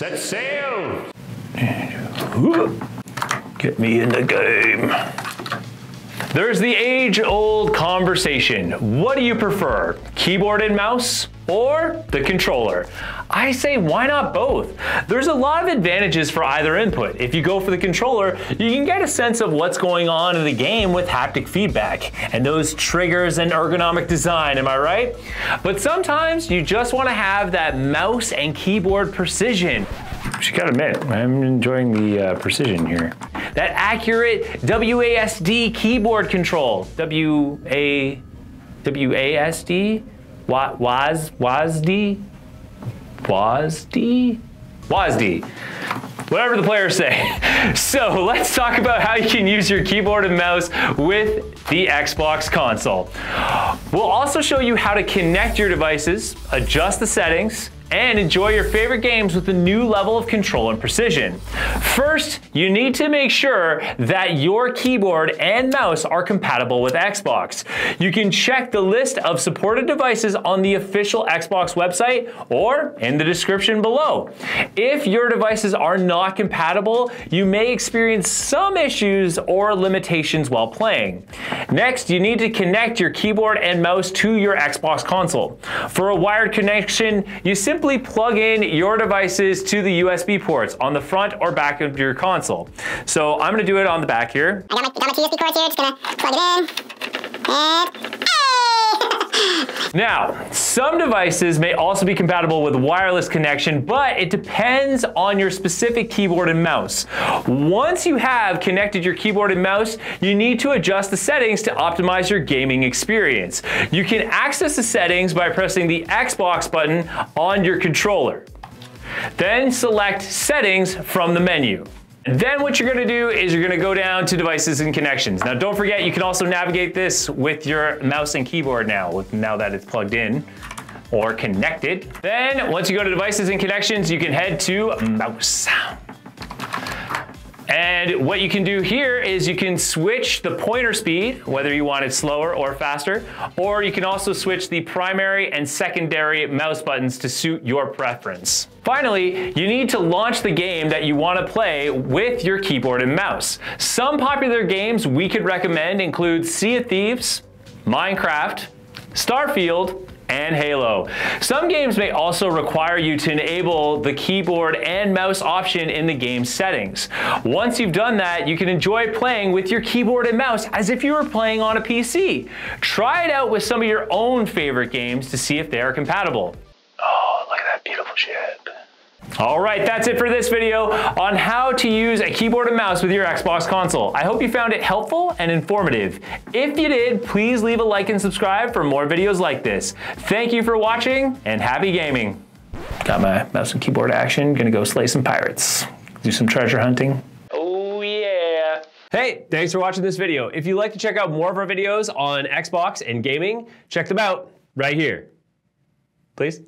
set sail! Get me in the game. There's the age-old conversation. What do you prefer, keyboard and mouse or the controller? I say, why not both? There's a lot of advantages for either input. If you go for the controller, you can get a sense of what's going on in the game with haptic feedback and those triggers and ergonomic design, am I right? But sometimes you just want to have that mouse and keyboard precision. Just gotta admit, I'm enjoying the precision here. That accurate WASD keyboard control. WASD? WASD? WASD? WASD. Whatever the players say. So let's talk about how you can use your keyboard and mouse with the Xbox console. We'll also show you how to connect your devices, adjust the settings, and enjoy your favorite games with a new level of control and precision. First, you need to make sure that your keyboard and mouse are compatible with Xbox. You can check the list of supported devices on the official Xbox website or in the description below. If your devices are not compatible, you may experience some issues or limitations while playing. Next, you need to connect your keyboard and mouse to your Xbox console. For a wired connection, you simply plug in your devices to the USB ports on the front or back of your console. So I'm gonna do it on the back here. I got my two USB cords here, just gonna plug it in. And now, some devices may also be compatible with wireless connection, but it depends on your specific keyboard and mouse. Once you have connected your keyboard and mouse, you need to adjust the settings to optimize your gaming experience. You can access the settings by pressing the Xbox button on your controller. Then select Settings from the menu. Then what you're gonna do is you're gonna go down to Devices and Connections. Now don't forget, you can also navigate this with your mouse and keyboard now that it's plugged in or connected. Then once you go to Devices and Connections, you can head to Mouse. And what you can do here is you can switch the pointer speed, whether you want it slower or faster, or you can also switch the primary and secondary mouse buttons to suit your preference. Finally, you need to launch the game that you want to play with your keyboard and mouse. Some popular games we could recommend include Sea of Thieves, Minecraft, Starfield, and Halo. Some games may also require you to enable the keyboard and mouse option in the game settings. Once you've done that, you can enjoy playing with your keyboard and mouse as if you were playing on a PC. Try it out with some of your own favorite games to see if they are compatible. Oh, look at that beautiful ship. All right, that's it for this video on how to use a keyboard and mouse with your Xbox console. I hope you found it helpful and informative. If you did, please leave a like and subscribe for more videos like this. Thank you for watching and happy gaming. Got my mouse and keyboard action. Gonna go slay some pirates, do some treasure hunting. Hey, thanks for watching this video. If you'd like to check out more of our videos on Xbox and gaming, check them out right here. Please.